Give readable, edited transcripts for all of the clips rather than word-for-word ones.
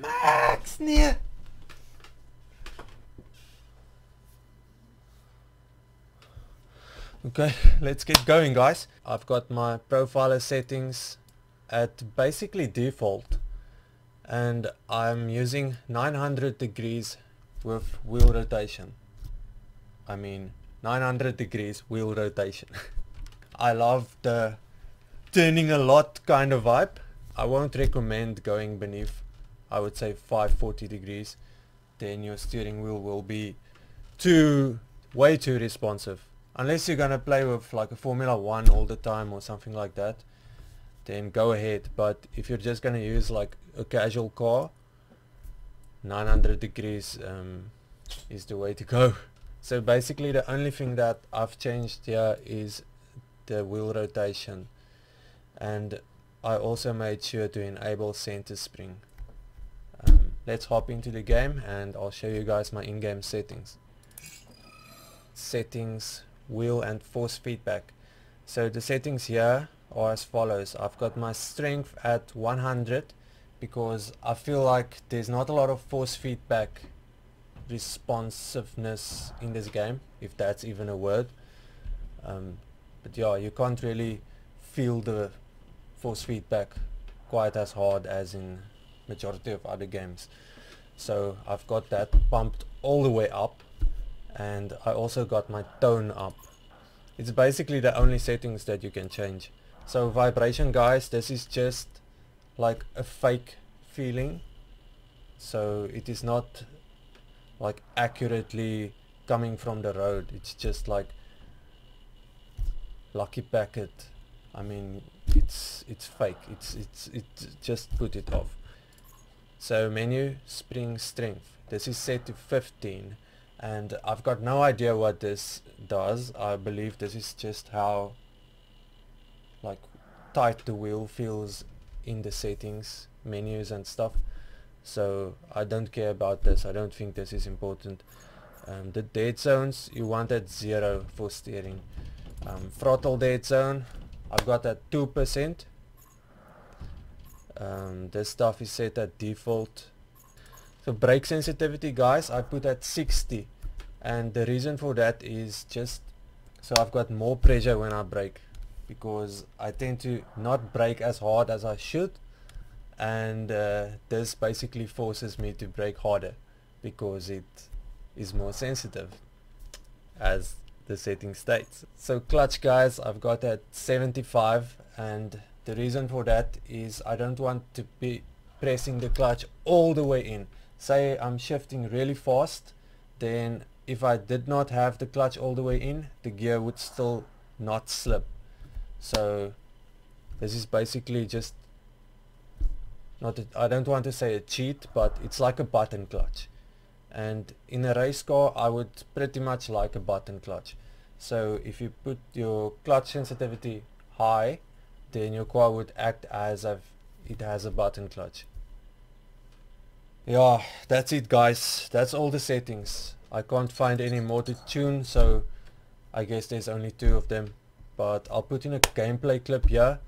Max, nee. Okay, let's get going, guys. I've got my profiler settings at basically default, and I'm using 900 degrees with wheel rotation. I mean 900 degrees wheel rotation. I love the turning a lot kind of vibe. I won't recommend going beneath, I would say 540 degrees, then your steering wheel will be way too responsive. Unless you're gonna play with like a Formula 1 all the time or something like that, then go ahead. But if you're just gonna use like a casual car, 900 degrees is the way to go. So basically the only thing that I've changed here is the wheel rotation, and I also made sure to enable center spring. Let's hop into the game and I'll show you guys my in-game settings. Settings, wheel and force feedback. So the settings here are as follows. I've got my strength at 100 because I feel like there's not a lot of force feedback responsiveness in this game, if that's even a word. But yeah, you can't really feel the force feedback quite as hard as in majority of other games. So I've got that pumped all the way up, and I also got my tone up. It's basically the only settings that you can change. So vibration, guys, this is just like a fake feeling, so it is not like accurately coming from the road. It's just like lucky packet. I mean, it's fake. It's just put it off. So menu, spring strength, this is set to 15, and I've got no idea what this does. I believe this is just how like tight the wheel feels in the settings, menus and stuff. So I don't care about this. I don't think this is important. The dead zones, you want at 0 for steering. Throttle dead zone, I've got at 2%. This stuff is set at default. So brake sensitivity, guys, I put at 60, and the reason for that is just so I've got more pressure when I brake, because I tend to not brake as hard as I should, and this basically forces me to brake harder because it is more sensitive, as the setting states. So clutch, guys, I've got at 75, and the reason for that is I don't want to be pressing the clutch all the way in. Say I'm shifting really fast, then if I did not have the clutch all the way in, the gear would still not slip. So this is basically just not a, I don't want to say a cheat, but it's like a button clutch, and in a race car I would pretty much like a button clutch. So if you put your clutch sensitivity high, then your car would act as if it has a button clutch. Yeah, that's it, guys. That's all the settings. I can't find any more to tune, so I guess there's only 2 of them, but I'll put in a gameplay clip here.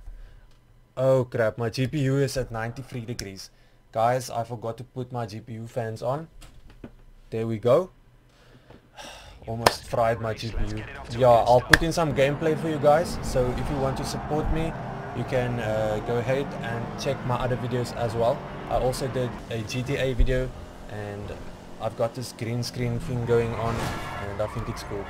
Oh crap, my GPU is at 93 degrees. Guys, I forgot to put my GPU fans on. There we go. Almost fried my GPU. Yeah, I'll put in some gameplay for you guys, so if you want to support me, you can go ahead and check my other videos as well. I also did a GTA video, and I've got this green screen thing going on, and I think it's cool.